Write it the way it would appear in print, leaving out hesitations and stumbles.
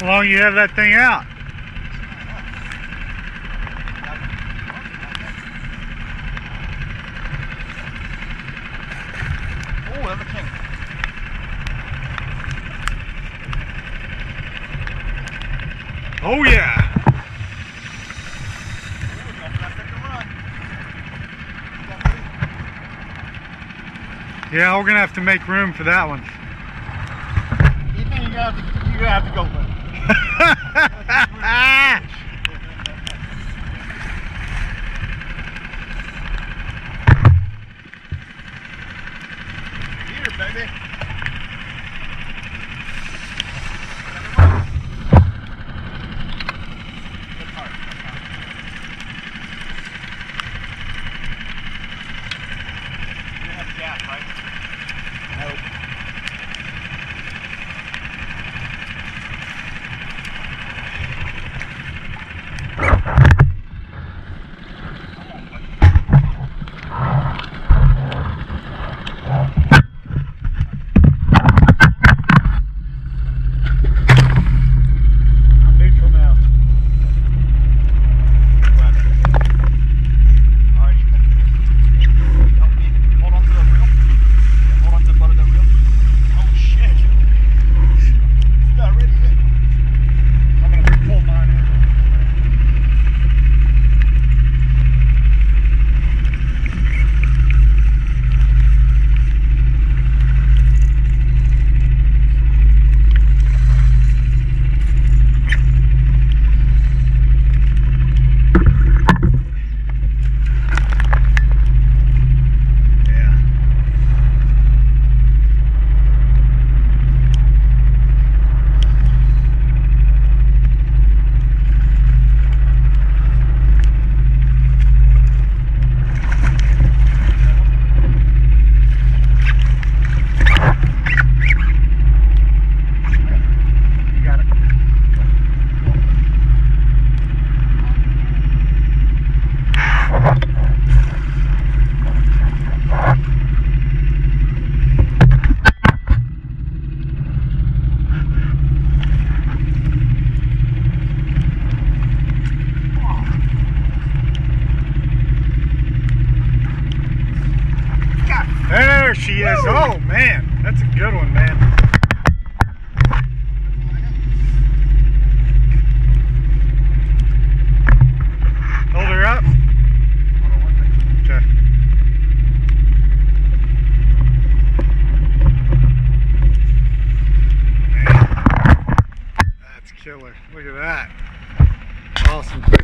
How long you have that thing out? Oh, that's a king. Oh yeah. Yeah, we're gonna have to make room for that one. You think you're gonna have to? You're gonna have to go for it. Here, baby. You have gas, right? Nope. There she is. Oh man, that's a good one, man. Hold her up. Okay. Man, that's killer. Look at that. Awesome.